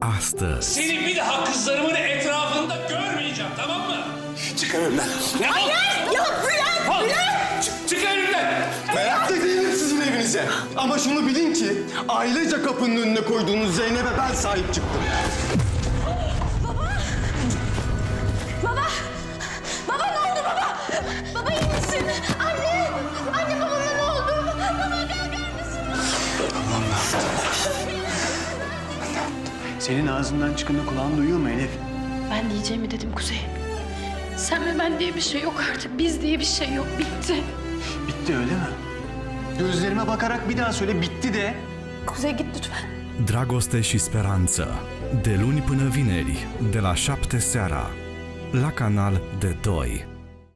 astı. Seni bir daha kızlarımın etrafında görmeyeceğim, tamam mı? Çık önümden. Hayır! Ya Bülent! Bülent! Çık önümden! Merak da değilim sizin evinize. Ama şunu bilin ki ailece kapının önüne koyduğunuz Zeynep'e ben sahip çıktım. Senin ağzından çıkınca kulağın duyuyor mu Elif? Ben diyeceğimi dedim Kuzey. Sen ve ben diye bir şey yok artık. Biz diye bir şey yok. Bitti. Bitti öyle mi? Gözlerime bakarak bir daha söyle. Bitti de. Kuzey git lütfen. Dragoste și Speranță. De luni până vineri. De la 7 seara. La Canal de 2.